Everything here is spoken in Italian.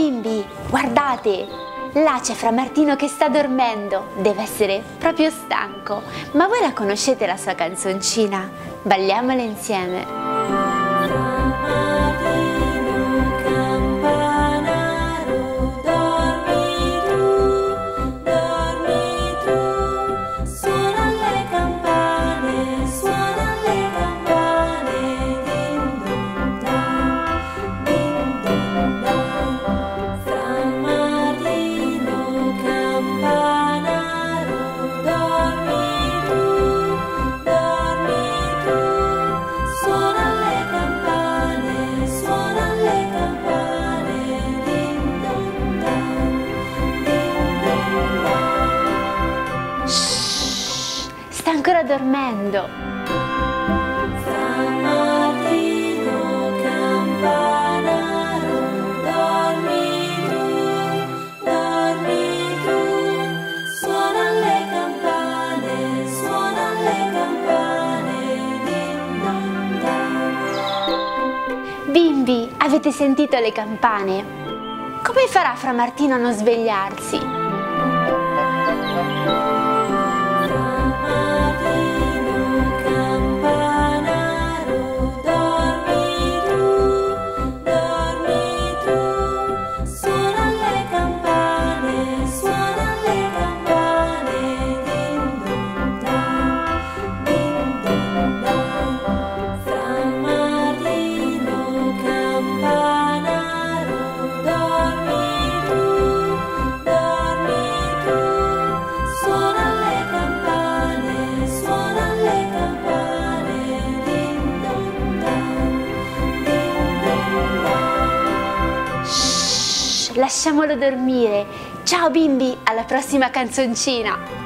bimbi, guardate, là c'è Fra Martino che sta dormendo, deve essere proprio stanco. Ma voi la conoscete la sua canzoncina? Balliamola insieme. Fra Martino Campanaro, dormi tu, suonan le campane, din dun dan, din dun dan. Sta ancora dormendo. Fra Martino Campanaro, dormi tu, suonan le campane, din don don. Bimbi, avete sentito le campane? Come farà Fra Martino a non svegliarsi? Lasciamolo dormire. Ciao bimbi, alla prossima canzoncina!